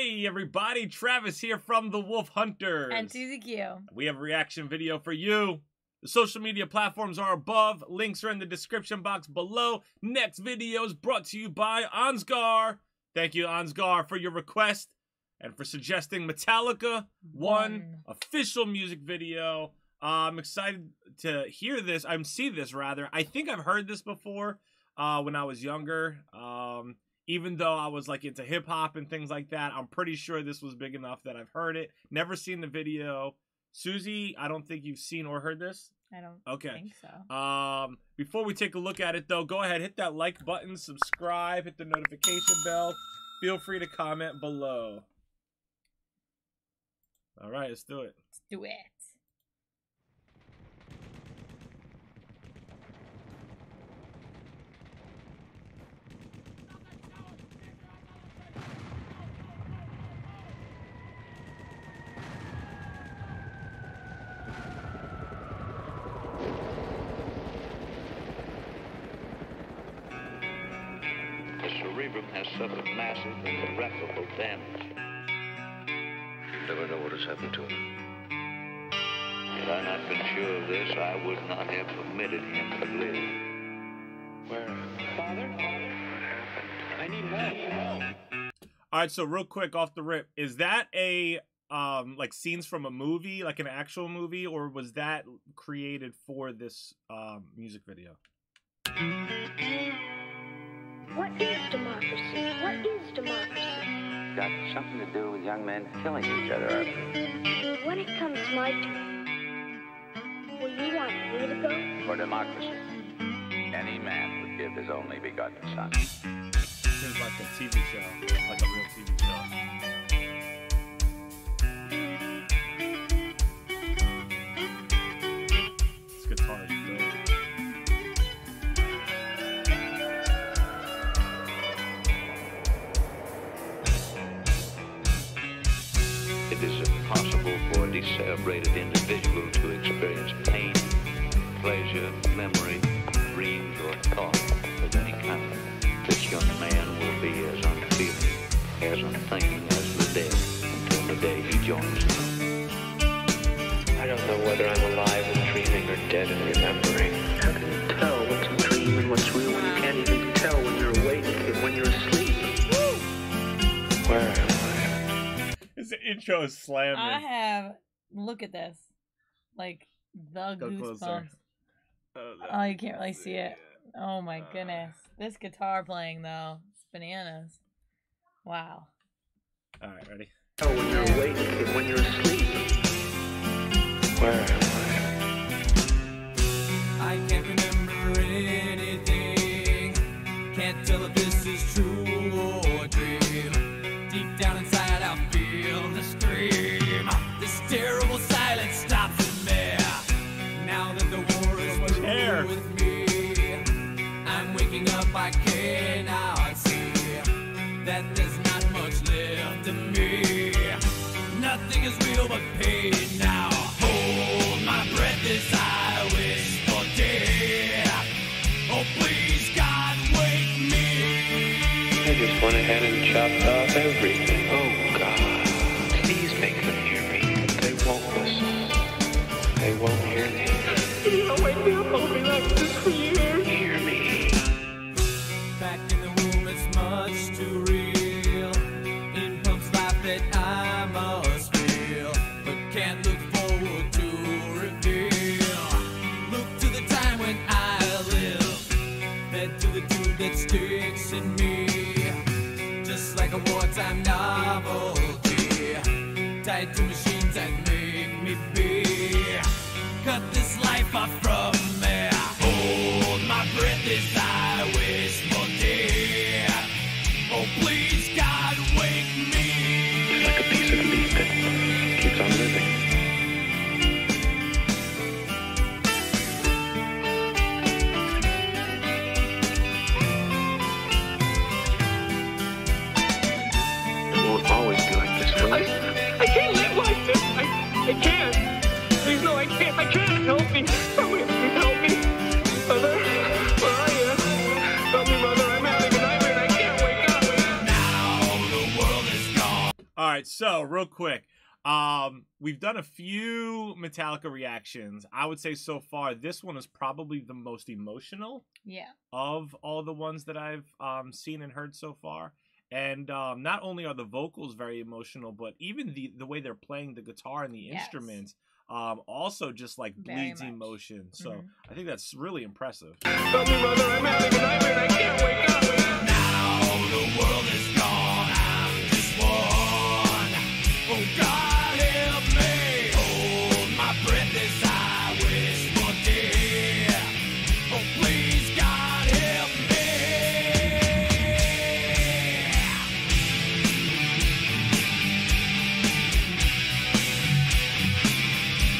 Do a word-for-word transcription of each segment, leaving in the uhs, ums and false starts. Hey everybody, Travis here from The Wolf HunterZ. And Susie Q. We have a reaction video for you. The social media platforms are above. Links are in the description box below. Next video is brought to you by Ansgar. Thank you, Ansgar, for your request and for suggesting Metallica, One, official music video. Uh, I'm excited to hear this. I'm see this, rather. I think I've heard this before uh, when I was younger. Um... Even though I was like into hip hop and things like that, I'm pretty sure this was big enough that I've heard it. Never seen the video. Susie, I don't think you've seen or heard this. I don't okay. think so. Um, before we take a look at it, though, go ahead, hit that like button, subscribe, hit the notification bell. Feel free to comment below. All right, let's do it. Let's do it. Has suffered massive and irreparable damage. You never know what has happened to him. Had I not been sure of this, I would not have permitted him to live. Where? Father? I need help. All right, so real quick off the rip, is that a, um, like scenes from a movie, like an actual movie, or was that created for this um, music video? What is democracy? What is democracy? Got something to do with young men killing each other. When it comes to my turn, will you want me to go? For democracy, any man would give his only begotten son. Seems like a T V show, like a real T V show. This guitar is good. It is impossible for a decerebrated individual to experience pain, pleasure, memory, dreams, or thought of any kind. This young man will be as unfeeling, as unthinking as the dead until the day he joins them. I don't know whether I'm alive and dreaming or dead and remembering. How can you tell what's a dream and what's real when you can't even tell when you're awake and when you're asleep? Where? The intro is slamming. I have look at this, like the Go goosebumps. Oh, oh, you can't really see it. Oh my uh, goodness, this guitar playing though, it's bananas. Wow. All right, ready. Oh, when you're awake and when you're asleep. Where am I? I can't remember anything. Can't tell if this is true or a dream. Deep down inside. This terrible silence stops in there. Now that the war is through with me, I'm waking up, I cannot see that there's not much left to me. Nothing is real but pain now. Hold my breath as I wish for death. Oh please God, wake me. I just went ahead and chopped off everything. Oh God. They won't hear me. You don't wake me up, I'll be like this for years. Hear me. Back in the womb, it's much too real. It pumps life that I must feel, but can't look forward to reveal. Look to the time when I live, head to the tube that sticks in me, just like a wartime novelty, tied to machines that make me be. Cut this life off from me. Hold my breath as I wish for death. Oh, please, God, wake me. It's like a piece of meat that keeps on living. It won't always be like this, will it? I, I can't live like this. I, I can't. Please, no, I can't. I can't help me. All right, so real quick, um, we've done a few Metallica reactions. I would say so far this one is probably the most emotional. Yeah. Of all the ones that I've um, seen and heard so far. And um, not only are the vocals very emotional, but even the, the way they're playing the guitar and the yes. instruments um, also just like bleeds emotion. Mm-hmm. So I think that's really impressive. Tell me, brother, I'm having a nightmare and I can't wake up. Now the world is gone. I'm just one. Oh, God, help me. Hold my breath as I wish for dear. Oh, please, God, help me.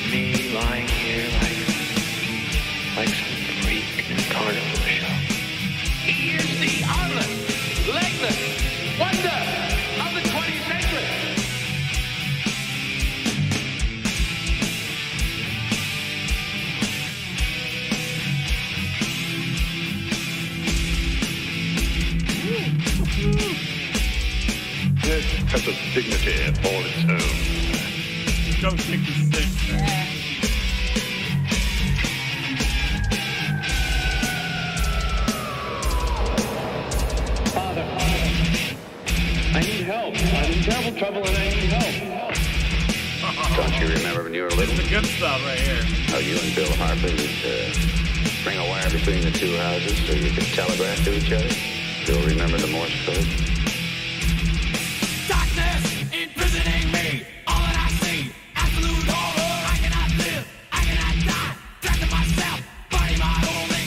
Me lying here like, like some freak in a carnival show. He is the armless, legless wonder of the twentieth century. This has a dignity all its own. Don't think this is it. I need help. I'm in terrible trouble and I need help. Don't you remember when you were little? This is the good stuff right here. How you and Bill Harper would uh, bring a wire between the two houses so you could telegraph to each other? You'll remember the Morse code. Darkness imprisoning me. All that I see, absolute horror. I cannot live. I cannot die. Death of myself. Body my only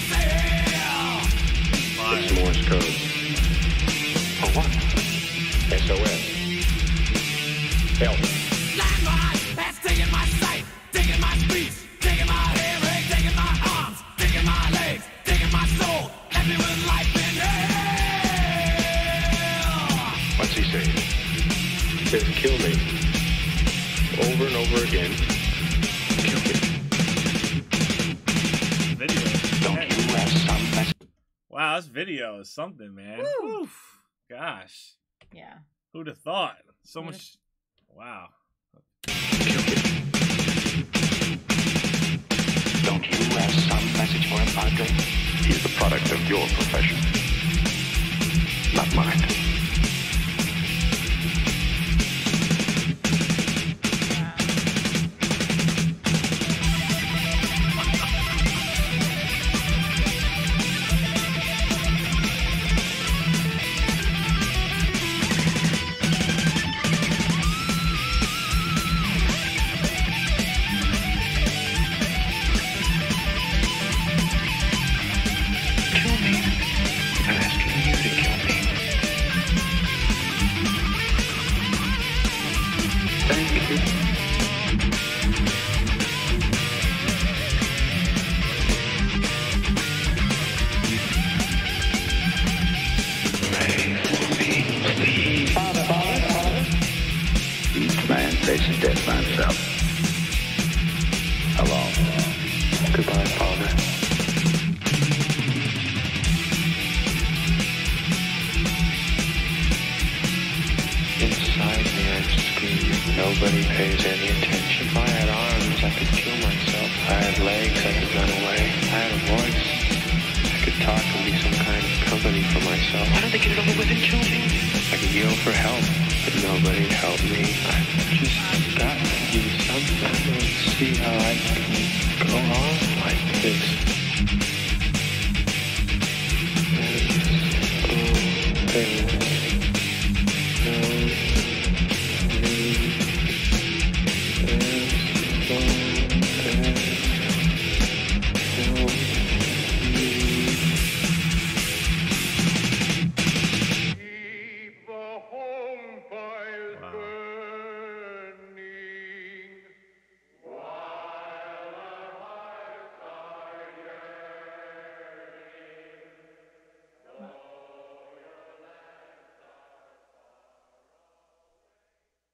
self. It's Morse code. Oh, what? S O S. Help. Blind my eyes has taken my sight, taken my speech, taken my hearing, taken my arms, taken my legs, taken my soul, left me with life in hell. What's he saying? He says, kill me. Over and over again. Kill me. Video. Don't you have some message? Wow, this video is something, man. Woo. Oof. Gosh. Yeah. Who'd have thought? So Would've... much. Wow. Don't you have some message for him, Padre? He's the product of your profession, not mine. Nobody pays any attention. If I had arms, I could kill myself. If I had legs, I could run away. If I had a voice, I could talk and be some kind of company for myself. Why don't they get it over with and kill me? I could yell for help, but nobody'd help me. I've just got to do something. I don't see how I can go on like this. This oh,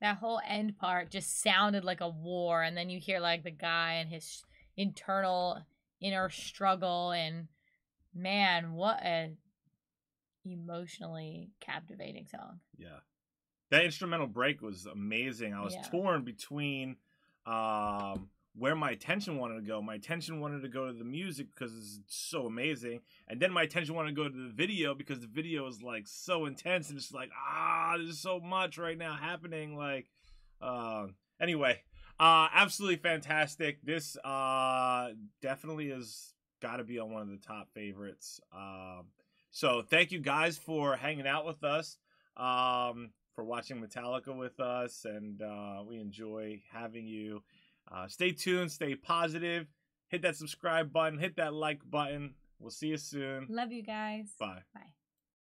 that whole end part just sounded like a war, and then you hear like the guy and his internal inner struggle, and man, what a emotionally captivating song. Yeah. That instrumental break was amazing. I was yeah. torn between um, where my attention wanted to go. My attention wanted to go to the music because it's so amazing. And then my attention wanted to go to the video because the video is like so intense. And it's like, ah, there's so much right now happening. Like, uh, anyway, uh, absolutely fantastic. This uh, definitely has got to be on one of the top favorites. Um, so thank you guys for hanging out with us. Um, for watching Metallica with us, and uh, we enjoy having you. Uh, stay tuned, stay positive, hit that subscribe button, hit that like button. We'll see you soon. Love you guys. Bye. Bye.